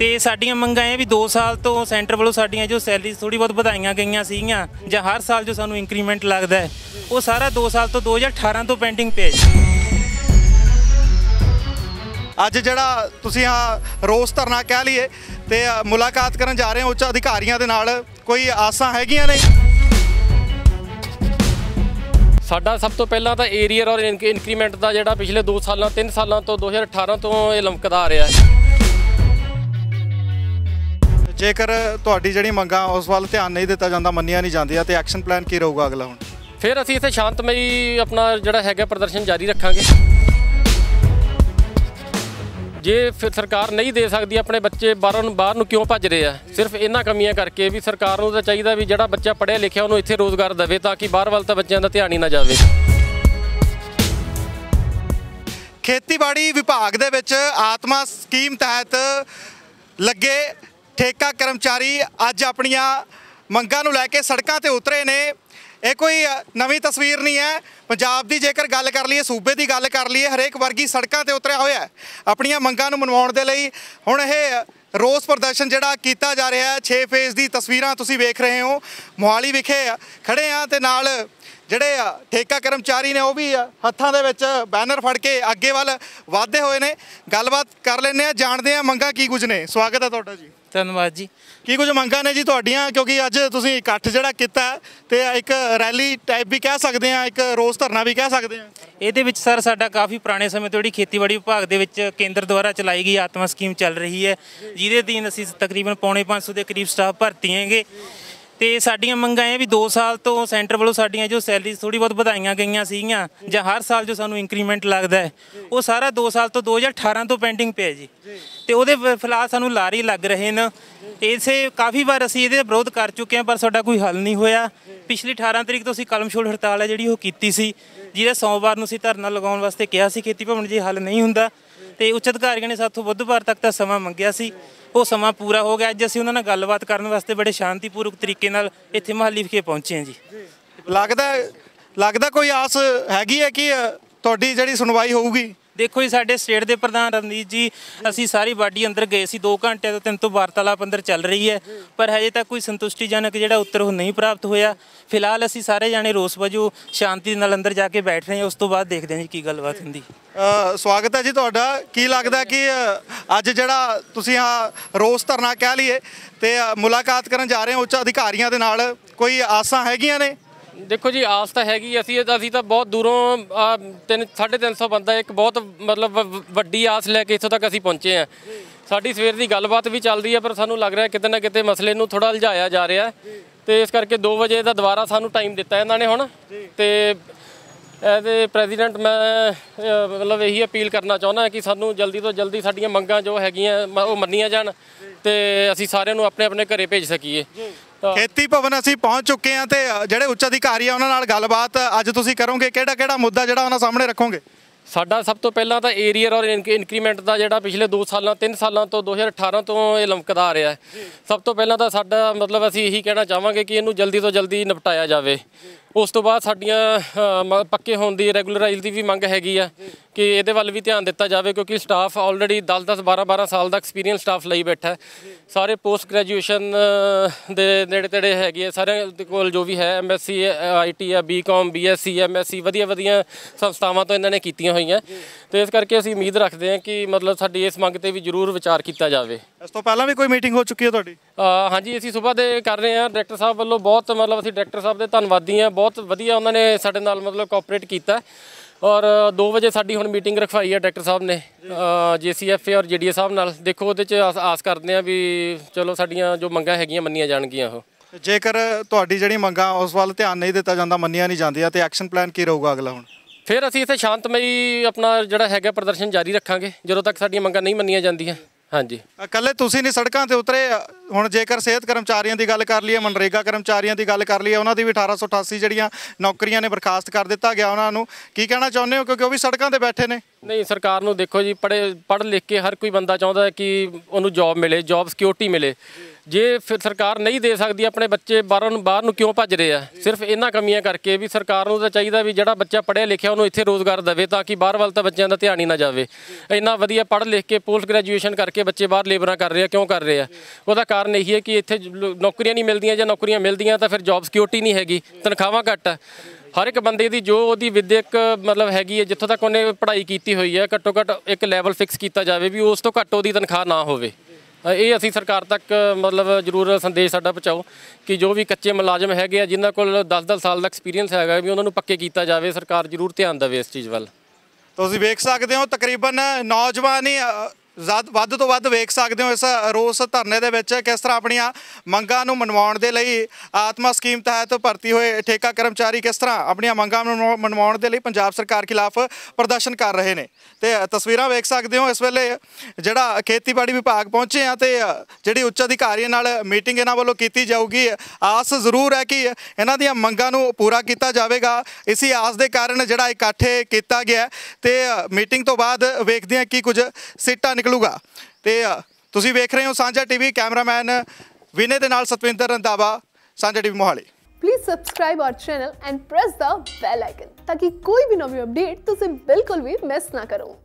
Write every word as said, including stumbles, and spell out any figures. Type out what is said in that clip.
तो साड़ियाँ मंगा है भी दो साल तो सेंटर वालों साड़ियाँ जो सैलरी थोड़ी बहुत बढ़ाई गई सीगियां जां हर साल जो सानू इंक्रीमेंट लगता है वो सारा दो साल तो दो हज़ार अठारह तो पेंडिंग पे है। अज जड़ा तुसीं हाँ रोस धरना कह लीए ते मुलाकात करन जा रहे हो उच्च अधिकारियों के नाल, कोई आसां हैगियां ने? साडा सब तो पहला तो एरियर और इंक्रीमेंट का जो पिछले दो साल तीन सालों तो दो हज़ार अठारह तो ये लमकदा आ रहा है। जेकर तुहाडी जिहड़ी मंगां उस वाल ध्यान नहीं दिता जाता, मनिया नहीं जाती तो एक्शन प्लान की रहूगा अगला? हुण फिर असीं इत्थे शांतमई अपना जिहड़ा हैगा प्रदर्शन जारी रखांगे। जे फिर सरकार नहीं दे सकती अपने बच्चे बाहर बाहर क्यों भज रहे हैं, सिर्फ इन्हां कमियां करके भी। सरकार नूं तां चाहीदा भी जिहड़ा बच्चा पढ़िया लिखिया उन्होंने इत्थे रोज़गार दवे ताकि बाहर वाल तां बच्चों का ध्यान ही ना जावे। खेतीबाड़ी विभाग दे विच आत्मा स्कीम तहत लगे ठेका कर्मचारी अज अपनियां मंगां नूं लैके सड़कां ते उतरे ने। यह कोई नवीं तस्वीर नहीं है। पंजाब की जेकर गल कर लीए, सूबे की गल कर लीए, हरेक वर्गी सड़कों पर उतरिया होया अपनिया मंगां नूं मनवाउण दे लई। हुण यह रोस प्रदर्शन जिहड़ा कीता जा रहा है, छे फेज़ दी तस्वीरां तुसीं वेख रहे हो। मोहाली विखे खड़े आ ते नाल जिहड़े ठेका कर्मचारी ने वह भी हत्थां दे विच बैनर फड़ के अगे वल वधदे होए ने। गलबात कर लैंदे आ, जाणदे आ मंगां की कुछ ने। स्वागत है तुहाडा जी। धन्यवाद जी। की कुछ मंगां ने जी तुहाडीआं, क्योंकि अज तुसीं इकट्ठ जिहड़ा कीता ते एक रैली टाइप भी कह सकते हैं, एक रोस धरना भी कह सकते हैं। ਇਹਦੇ ਵਿੱਚ ਸਰ ਸਾਡਾ ਕਾਫੀ ਪੁਰਾਣੇ ਸਮੇਂ ਤੋਂ ਜਿਹੜੀ ਖੇਤੀਬਾੜੀ ਵਿਭਾਗ ਦੇ ਵਿੱਚ ਕੇਂਦਰ ਦੁਆਰਾ ਚਲਾਈ ਗਈ ਆਤਮਾ ਸਕੀਮ ਚੱਲ ਰਹੀ ਹੈ, ਜਿਹਦੇ ਅਧੀਨ ਅਸੀਂ ਤਕਰੀਬਨ ਪੌਣੇ ਪੰਜ ਸੌ ਦੇ ਕਰੀਬ ਸਟਾਫ ਭਰਤੀ ਹੈਗੇ। ਤੇ ਸਾਡੀਆਂ ਮੰਗਾਂ ਇਹ ਵੀ ਦੋ ਸਾਲ ਤੋਂ ਸੈਂਟਰ ਵੱਲੋਂ ਸਾਡੀਆਂ ਜੋ ਸੈਲਰੀ ਥੋੜੀ ਬਹੁਤ ਵਧਾਈਆਂ ਗਈਆਂ ਸੀਗੀਆਂ ਜਾਂ ਹਰ ਸਾਲ ਜੋ ਸਾਨੂੰ ਇੰਕਰੀਮੈਂਟ ਲੱਗਦਾ ਹੈ ਉਹ ਸਾਰਾ ਦੋ ਸਾਲ ਤੋਂ ਦੋ ਹਜ਼ਾਰ ਅਠਾਰ੍ਹਾਂ ਤੋਂ ਪੈਂਡਿੰਗ ਪਿਆ ਜੀ। ਤੇ ਉਹਦੇ ਫਿਲਹਾਲ ਸਾਨੂੰ ਲਾਰੀ ਲੱਗ ਰਹੇ ਨੇ। ਇਸੇ ਕਾਫੀ ਵਾਰ ਅਸੀਂ ਇਹਦੇ ਵਿਰੋਧ ਕਰ ਚੁੱਕੇ ਹਾਂ ਪਰ ਸਾਡਾ ਕੋਈ ਹੱਲ ਨਹੀਂ ਹੋਇਆ। ਪਿਛਲੀ ਅਠਾਰਾਂ ਤਰੀਕ ਤੋਂ ਅਸੀਂ ਕਲਮ ਛੋੜ ਹੜਤਾਲ ਹੈ ਜਿਹੜੀ ਉਹ ਕੀਤੀ ਸੀ, ਜਿਹਦੇ ਸੋਮਵਾਰ ਨੂੰ ਅਸੀਂ ਧਰਨਾ ਲਗਾਉਣ ਵਾਸਤੇ ਕਿਹਾ ਸੀ ਖੇਤੀ ਭਵਨ। ਜੇ ਹੱਲ ਨਹੀਂ ਹੁੰਦਾ ਤੇ ਉੱਚ ਅਧਿਕਾਰੀਆਂ ਨੇ ਸਾਥੋਂ ਬੁੱਧਵਾਰ ਤੱਕ ਦਾ ਸਮਾਂ ਮੰਗਿਆ ਸੀ, ਉਹ ਸਮਾਂ ਪੂਰਾ ਹੋ ਗਿਆ। ਅੱਜ ਅਸੀਂ ਉਹਨਾਂ ਨਾਲ ਗੱਲਬਾਤ ਕਰਨ ਵਾਸਤੇ ਬੜੇ ਸ਼ਾਂਤੀਪੂਰਵਕ ਤਰੀਕੇ ਨਾਲ ਇੱਥੇ ਮੁਹਾਲੀ ਵਿਖੇ ਪਹੁੰਚੇ ਹਾਂ ਜੀ। ਲੱਗਦਾ ਲੱਗਦਾ ਕੋਈ ਆਸ ਹੈਗੀ ਹੈ ਕਿ ਤੁਹਾਡੀ ਜਿਹੜੀ ਸੁਣਵਾਈ ਹੋਊਗੀ? ਦੇਖੋ ਜੀ, ਸਾਡੇ ਸਟੇਟ ਦੇ ਪ੍ਰਧਾਨ ਰਣਜੀਤ ਜੀ, ਅਸੀਂ ਸਾਰੀ ਬਾਡੀ ਅੰਦਰ ਗਏ ਸੀ, ਦੋ ਘੰਟੇ ਤੋਂ ਤਿੰਨ ਤੋਂ ਵਾਰਤਾਲਾਪ ਅੰਦਰ ਚੱਲ ਰਹੀ ਹੈ ਪਰ ਹਜੇ ਤੱਕ ਕੋਈ ਸੰਤੁਸ਼ਟੀਜਨਕ ਜਿਹੜਾ ਉੱਤਰ ਉਹ ਨਹੀਂ ਪ੍ਰਾਪਤ ਹੋਇਆ। ਫਿਲਹਾਲ ਅਸੀਂ ਸਾਰੇ ਜਾਣੇ ਰੋਸ ਵਜੋਂ ਸ਼ਾਂਤੀ ਨਾਲ ਅੰਦਰ ਜਾ ਕੇ ਬੈਠ ਰਹੇ ਹਾਂ, ਉਸ ਤੋਂ ਬਾਅਦ ਦੇਖਦੇ ਹਾਂ ਜੀ ਕੀ ਗੱਲਬਾਤ ਹੁੰਦੀ। ਸਵਾਗਤ ਹੈ ਜੀ ਤੁਹਾਡਾ। ਕੀ ਲੱਗਦਾ ਕਿ ਅੱਜ ਜਿਹੜਾ ਤੁਸੀਂ ਆਹ ਰੋਸ ਧਰਨਾ ਕਹਿ ਲਈਏ ਤੇ ਮੁਲਾਕਾਤ ਕਰਨ ਜਾ ਰਹੇ ਹੋ ਉੱਚ ਅਧਿਕਾਰੀਆਂ ਦੇ ਨਾਲ, ਕੋਈ ਆਸਾਂ ਹੈਗੀਆਂ ਨੇ? देखो जी, आस तो हैगी। असी असी तो बहुत दूरों तीन साढ़े तीन सौ बंदा एक बहुत मतलब वड्डी आस लैके इतों तक असी पहुँचे हैं। साड़ी सवेर की गलबात भी चल रही है पर सानू लग रहा है कितने ना कितने मसले नू थोड़ा उलझाया जा रहा है। तो इस करके दो बजे का दोबारा सानू टाइम दिता इन्होंने। हुण तो एज ए प्रेजिडेंट मैं मतलब यही अपील करना चाहना कि सानू जल्दी तो जल्दी साड़ियाँ मंगां जो हैगियां वो मन्नियां जाण ते असी सारे नू अपने अपने घरे भेज सकीए। खेती भवन असी पहुँच चुके हैं तो जोड़े उच्च अधिकारी उन्होंने गलबात अज तुम करोगे, कि मुद्दा जोड़ा उन्होंने सामने रखोगे? साडा सब तो पहला तो एरियर और इंक्रीमेंट का जो पिछले दो साल तीन सालों तो दो हज़ार अठारह तो ये लमकदा आ रहा है। सब तो पहला तो साडा मतलब असी यही कहना चाहवांगे कि इनू जल्दी तो जल्दी निपटाया जाए। उस तो बाद साडियां पक्के होने की रैगूलराइज की भी मंग हैगी आ कि ये वाल भी ध्यान दिता जाए, क्योंकि स्टाफ ऑलरेडी दस दस बारह बारह साल का एक्सपीरियंस स्टाफ लई बैठा है। सारे पोस्ट ग्रैजुएशन दे नेड़े तेड़े हैगे, सारे कोल जो भी है M S C I T आ B com B S C M S C वधिया वधिया संस्थावां तो इन्होंने कीतियां होईयां। तो इस करके असीं उम्मीद रखते हैं कि मतलब साडी इस मंग ते भी जरूर विचार किया जाए। इस तो पहला भी कोई मीटिंग हो चुकी है तुहाडी? हाँ जी, असीं सुबह दे कर रहे हैं। डायरैक्टर साहब वालों बहुत मतलब असीं डायरैक्टर साहब दे धन्नवादी हैं, बहुत वधिया उन्होंने साडे नाल मतलब कोऑपरेट किया। और दो बजे साडी हुण मीटिंग रखवाई है डायरैक्टर साहब ने जे सी एफ ए और जे डी ए साहब नाल। देखो उहदे च आस आस करते हैं भी चलो साडियां जो मंगां हैगियां मन्नियां जाणगियां। ओह जेकर तुहाडी जिहड़ी मंगां उस वाल ध्यान नहीं दिता जाता, मन्नियां नहीं जांदियां तो एक्शन प्लान की रहूगा अगला? हुण फिर असीं इत्थे शांतमई अपना जिहड़ा हैगा प्रदर्शन जारी रखांगे जदों तक साडियां मंगां नहीं मन्नियां जांदियां। हाँ जी, कल्ले तुसीं नहीं सड़कां ते उतरे। हुण जेकर सेहत कर्मचारियों की गल कर लीए, मनरेगा कर्मचारियों की गल कर लीए, उन्हां दी भी अठारह सौ अठासी जड़ियां नौकरियां ने बर्खास्त कर दिता गया। उन्हां नूं की कहना चाहुंदे हो क्योंकि वो भी सड़कां ते बैठे ने? नहीं, सरकार नूं देखो जी, पढ़े पढ़ लिख के हर कोई बंदा चाहुंदा है कि उन्हूं जॉब मिले, जॉब सिक्योरिटी मिले। ਜੇ ਫਿਰ ਸਰਕਾਰ ਨਹੀਂ ਦੇ ਸਕਦੀ ਆਪਣੇ ਬੱਚੇ ਬਾਹਰੋਂ ਬਾਹਰ ਨੂੰ ਕਿਉਂ ਭੱਜ ਰਹੇ ਆ? ਸਿਰਫ ਇਹਨਾਂ ਕਮੀਆਂ ਕਰਕੇ ਵੀ ਸਰਕਾਰ ਨੂੰ ਤਾਂ ਚਾਹੀਦਾ ਵੀ ਜਿਹੜਾ ਬੱਚਾ ਪੜ੍ਹਿਆ ਲਿਖਿਆ ਉਹਨੂੰ ਇੱਥੇ ਰੋਜ਼ਗਾਰ ਦੇਵੇ ਤਾਂ ਕਿ ਬਾਹਰ ਵੱਲ ਤਾਂ ਬੱਚਿਆਂ ਦਾ ਧਿਆਨ ਹੀ ਨਾ ਜਾਵੇ। ਇੰਨਾ ਵਧੀਆ ਪੜ੍ਹ ਲਿਖ ਕੇ ਪੋਸਟ ਗ੍ਰੈਜੂਏਸ਼ਨ ਕਰਕੇ ਬੱਚੇ ਬਾਹਰ ਲੇਬਰਾਂ ਕਰ ਰਹੇ ਆ, ਕਿਉਂ ਕਰ ਰਹੇ ਆ? ਉਹਦਾ ਕਾਰਨ ਇਹੀ ਹੈ ਕਿ ਇੱਥੇ ਨੌਕਰੀਆਂ ਨਹੀਂ ਮਿਲਦੀਆਂ, ਜਾਂ ਨੌਕਰੀਆਂ ਮਿਲਦੀਆਂ ਤਾਂ ਫਿਰ ਜੌਬ ਸਿਕਿਉਰਿਟੀ ਨਹੀਂ ਹੈਗੀ, ਤਨਖਾਹਾਂ ਘੱਟ ਆ। हर एक बंदे की जो वो विद्यक मतलब हैगी है, जितों तक उन्हें पढ़ाई की हुई है, घट्टो घट्ट एक लैवल फिक्स किया जाए भी उस तो घट्ट वो तनख्वाह ना हो। ये असी सरकार तक मतलब जरूर संदेश साडा पहुँचाओ कि जो भी कच्चे मुलाजम है जिन्हों को दस दस साल का एक्सपीरियंस है भी उन्होंने पक्के किया जाए, सरकार जरूर ध्यान देवे इस चीज़ वाल। तुसीं वेख सकदे हो तकरीबन नौजवान ही ਜ਼ਿਆਦਾ ਵੱਧ ਤੋਂ ਵੱਧ ਵੇਖ ਸਕਦੇ ਹੋ ਇਸ ਰੋਸ ਧਰਨੇ ਦੇ ਵਿੱਚ ਕਿਸ ਤਰ੍ਹਾਂ ਆਪਣੀਆਂ ਮੰਗਾਂ ਨੂੰ ਮਨਵਾਉਣ ਦੇ ਲਈ ਆਤਮਾ ਸਕੀਮ ਤਹਿਤ ਭਰਤੀ ਹੋਏ ਠੇਕਾ ਕਰਮਚਾਰੀ ਕਿਸ ਤਰ੍ਹਾਂ ਆਪਣੀਆਂ ਮੰਗਾਂ ਨੂੰ ਮਨਵਾਉਣ ਦੇ ਲਈ ਪੰਜਾਬ ਸਰਕਾਰ ਖਿਲਾਫ ਪ੍ਰਦਰਸ਼ਨ ਕਰ ਰਹੇ ਨੇ। ਤੇ ਤਸਵੀਰਾਂ ਵੇਖ ਸਕਦੇ ਹੋ ਇਸ ਵੇਲੇ ਜਿਹੜਾ ਖੇਤੀਬਾੜੀ ਵਿਭਾਗ ਪਹੁੰਚੇ ਆ ਤੇ ਜਿਹੜੀ ਉੱਚ ਅਧਿਕਾਰੀਆਂ ਨਾਲ ਮੀਟਿੰਗ ਇਹਨਾਂ ਵੱਲੋਂ ਕੀਤੀ ਜਾਊਗੀ। ਆਸ ਜ਼ਰੂਰ ਹੈ ਕਿ ਇਹਨਾਂ ਦੀਆਂ ਮੰਗਾਂ ਨੂੰ ਪੂਰਾ ਕੀਤਾ ਜਾਵੇਗਾ। ਇਸੀ ਆਸ ਦੇ ਕਾਰਨ ਜਿਹੜਾ ਇਕੱਠੇ ਕੀਤਾ ਗਿਆ ਤੇ ਮੀਟਿੰਗ ਤੋਂ ਬਾਅਦ ਵੇਖਦੇ ਹਾਂ ਕਿ ਕੁਝ ਸੀਟਾਂ ਨਿਕਲੂਗਾ। ਤੇ ਤੁਸੀਂ ਵੇਖ ਰਹੇ ਹੋ ਸਾਂਝਾ ਟੀਵੀ, ਕੈਮਰਾਮੈਨ ਵਿਨੇ ਦੇ ਨਾਲ Satwinder Randhawa, Sanjha TV Mohali. Please subscribe our channel and press the bell icon ताकि कोई भी नवी अपडेट तुझे बिल्कुल भी मिस ना करो।